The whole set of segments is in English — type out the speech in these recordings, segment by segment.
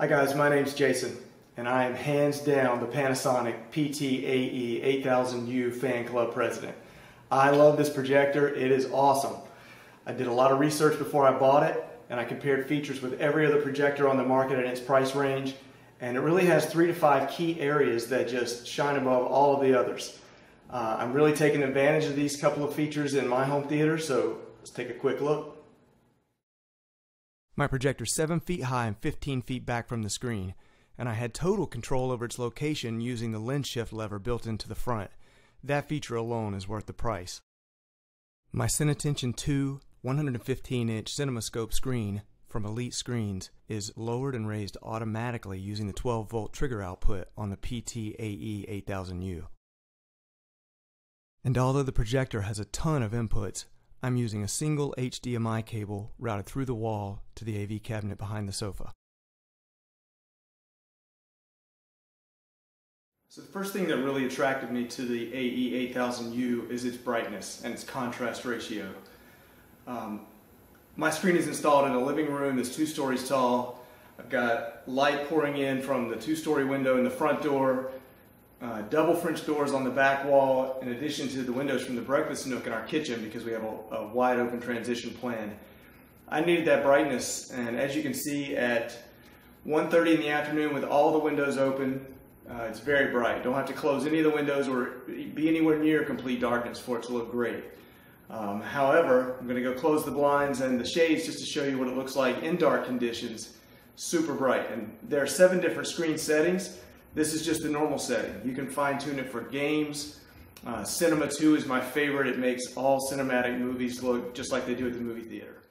Hi guys, my name's Jason and I am hands down the Panasonic PT-AE8000U fan club president. I love this projector, it is awesome. I did a lot of research before I bought it and I compared features with every other projector on the market at its price range, and it really has 3 to 5 key areas that just shine above all of the others. I'm really taking advantage of these couple of features in my home theater, so let's take a quick look. My projector's 7 feet high and 15 feet back from the screen, and I had total control over its location using the lens shift lever built into the front. That feature alone is worth the price. My CineTension 2 115-inch CinemaScope screen from Elite Screens is lowered and raised automatically using the 12-volt trigger output on the PT-AE8000U. And although the projector has a ton of inputs, I'm using a single HDMI cable routed through the wall to the AV cabinet behind the sofa. So the first thing that really attracted me to the AE8000U is its brightness and its contrast ratio. My screen is installed in a living room that's 2 stories tall. I've got light pouring in from the 2-story window in the front door, double French doors on the back wall, in addition to the windows from the breakfast nook in our kitchen because we have a wide open transition planned. I needed that brightness, and as you can see, at 1:30 in the afternoon with all the windows open, it's very bright. Don't have to close any of the windows or be anywhere near complete darkness for it to look great. However, I'm going to go close the blinds and the shades just to show you what it looks like in dark conditions. Super bright, and there are 7 different screen settings. This is just the normal setting. You can fine tune it for games. Cinema 2 is my favorite. It makes all cinematic movies look just like they do at the movie theater.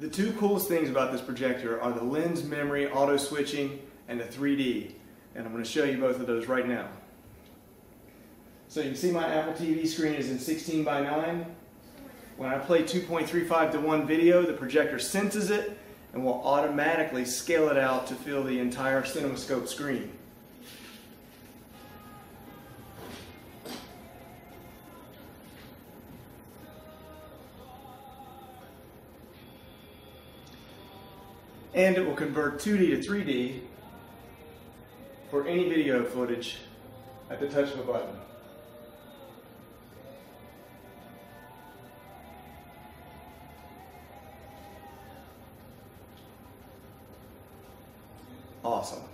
The 2 coolest things about this projector are the lens memory auto switching and the 3D. And I'm going to show you both of those right now. So you can see my Apple TV screen is in 16 by 9. When I play 2.35 to 1 video, the projector senses it and will automatically scale it out to fill the entire CinemaScope screen. And it will convert 2D to 3D for any video footage at the touch of a button. Awesome.